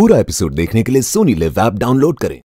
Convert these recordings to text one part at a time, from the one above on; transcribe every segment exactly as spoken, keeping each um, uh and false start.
पूरा एपिसोड देखने के लिए सोनी लिव ऐप डाउनलोड करें।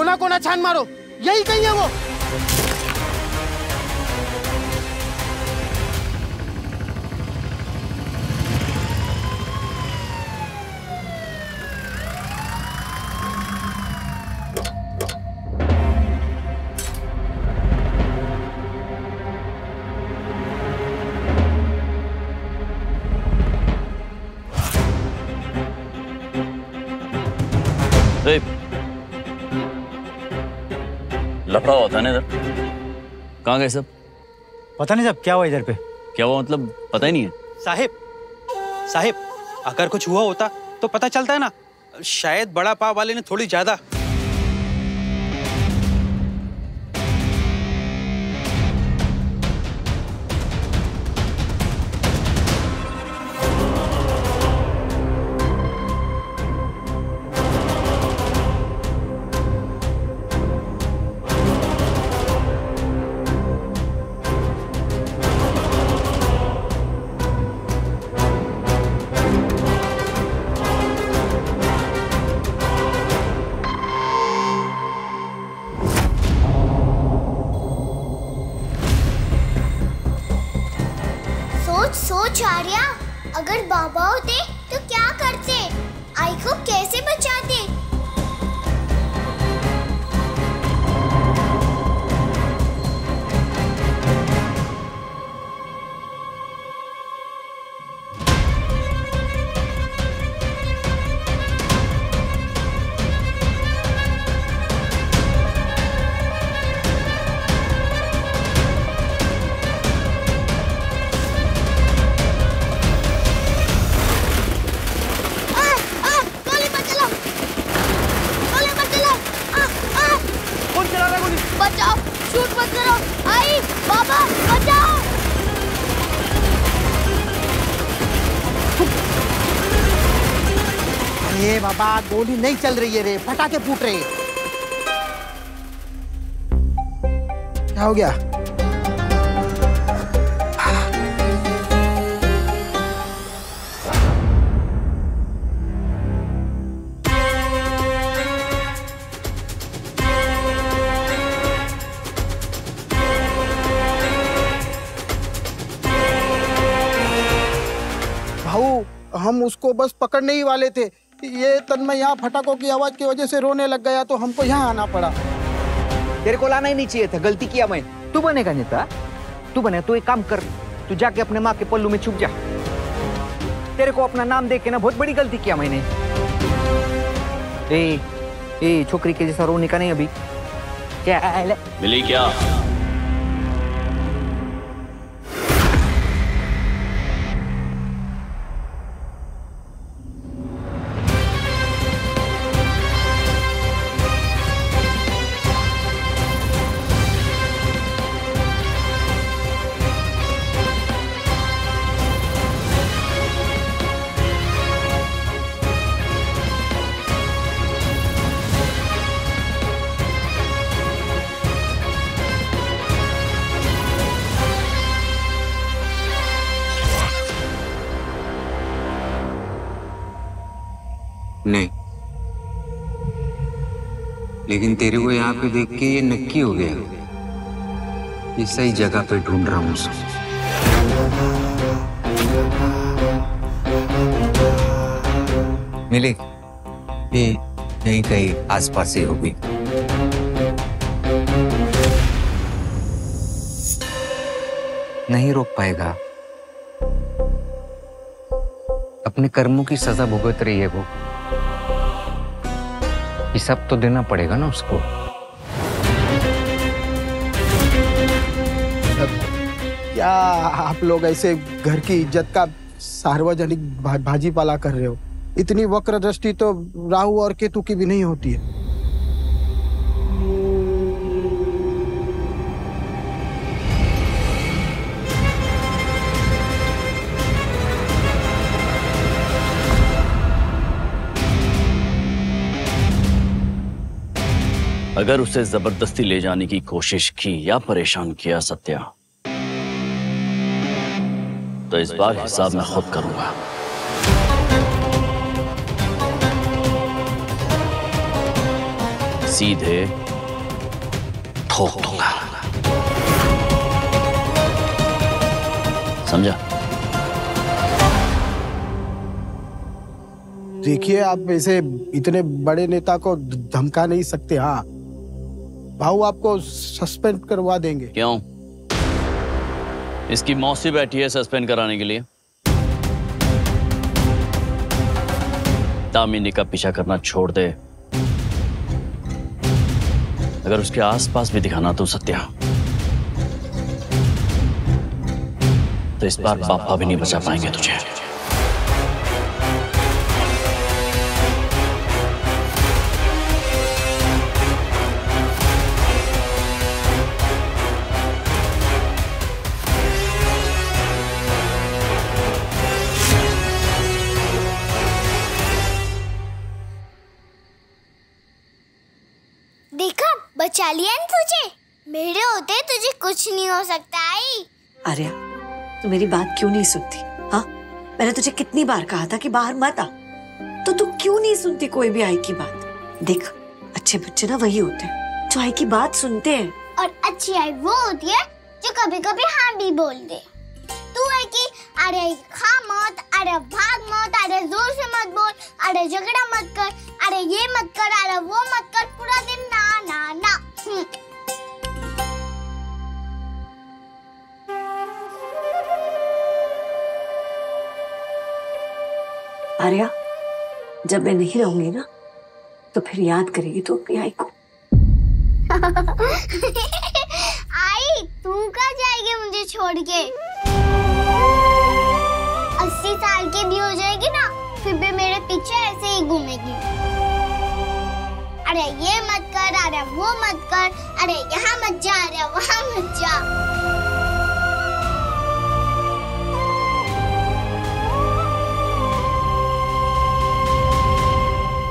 कोना कोना छान मारो, यही कहीं है वो। लफड़ा होता है ना इधर। कहाँ गए सब? पता नहीं साहब, क्या हुआ इधर पे? क्या हुआ मतलब पता ही नहीं है साहिब। साहिब अगर कुछ हुआ होता तो पता चलता है ना। शायद बड़ा पाव वाले ने थोड़ी ज्यादा। सोच आर्या, अगर बाबा होते तो क्या करते? आई को कैसे बचाते? बाबा गोली नहीं चल रही है रे, फटाके फूट रहे। क्या हो गया? भाऊ हम उसको बस पकड़ने ही वाले थे, ये तन्मय यहाँ फटाखों की आवाज की वजह से रोने लग गया तो हमको यहाँ आना पड़ा। तेरे को लाना ही नहीं चाहिए था, गलती किया मैं। तू बनेगा नेता, तू बने तो एक काम कर, तू जाके अपने माँ के पल्लू में छुप जा। तेरे को अपना नाम देके ना बहुत बड़ी गलती किया मैंने। ए, ए, छोकरी के जैसा रोने का नहीं अभी। चल मिली क्या? नहीं, लेकिन तेरे को यहाँ पे देख के ये नक्की हो गया ये सही जगह पे ढूंढ रहा हूँ। मिले ये नहीं कहीं आसपास ही होगी। नहीं रोक पाएगा, अपने कर्मों की सजा भुगत रही है वो। हिसाब तो देना पड़ेगा ना उसको। क्या आप लोग ऐसे घर की इज्जत का सार्वजनिक भा, भाजी पाला कर रहे हो? इतनी वक्र दृष्टि तो राहु और केतु की भी नहीं होती है। अगर उसे जबरदस्ती ले जाने की कोशिश की या परेशान किया सत्या, तो इस बार हिसाब मैं खुद करूंगा। सीधे ठोक दूंगा, समझा? देखिए, आप ऐसे इतने बड़े नेता को धमका नहीं सकते। हाँ भाऊ, आपको सस्पेंड करवा देंगे। क्यों? इसकी मौसी बैठी है सस्पेंड कराने के लिए। दामिनी का पीछा करना छोड़ दे, अगर उसके आसपास भी दिखाना तो सत्या, तो इस बार पापा भी नहीं बचा पाएंगे तुझे। बचा लिया न तुझे, मेरे होते तुझे कुछ नहीं हो सकता। आई आर्या, तू मेरी बात क्यों नहीं सुनती? हाँ, मैंने तुझे कितनी बार कहा था कि बाहर मत आ, तो तू क्यों नहीं सुनती कोई भी आई की बात? देख, अच्छे बच्चे ना वही होते हैं जो आई की बात सुनते हैं, और अच्छी आई वो होती है जो कभी कभी हाँ भी बोल दे। तू है कि अरे खा मत, अरे भाग मत, अरे जोर से मत बोल, अरे झगड़ा मत कर, अरे ये मत कर, अरे वो मत कर, पूरा दिन ना ना ना। आर्या, जब मैं नहीं रहूंगी ना तो फिर याद करेगी तू अपनी आई को। आई, तू कहाँ जाएगी मुझे छोड़ के? अस्सी साल की भी हो जाएगी ना, फिर भी मेरे पीछे ऐसे ही घूमेगी। अरे ये मत कर, अरे वो मत कर, अरे यहाँ मत जा, अरे वहाँ मत जा।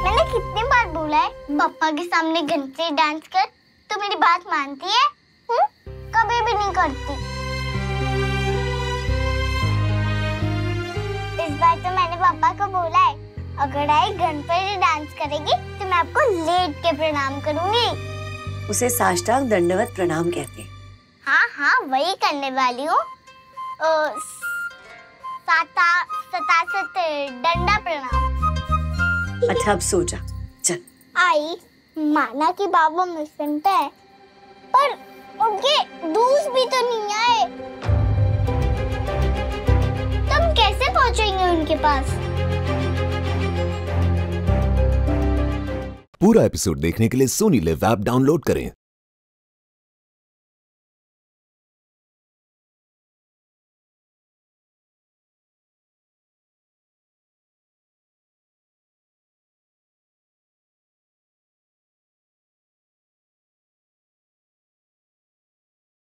मैंने कितनी बार बोला है पापा के सामने घंटे डांस कर, तू मेरी बात मानती है? हुँ? कभी भी नहीं करती। इस बार तो मैंने पापा को बोला है, अगर आई गणपति डांस करेगी तो मैं आपको लेट के प्रणाम करूंगी। उसे साष्टांग दंडवत प्रणाम कहते हैं। हाँ हाँ, वही करने वाली हूँ। सतासत दंडा प्रणाम। अच्छा अब सो जा चल। आई माना कि बाबा मिलते हैं पर उनके दूध भी तो नहीं आए, तुम कैसे पहुंचेंगे उनके पास? पूरा एपिसोड देखने के लिए सोनी लिव ऐप डाउनलोड करें।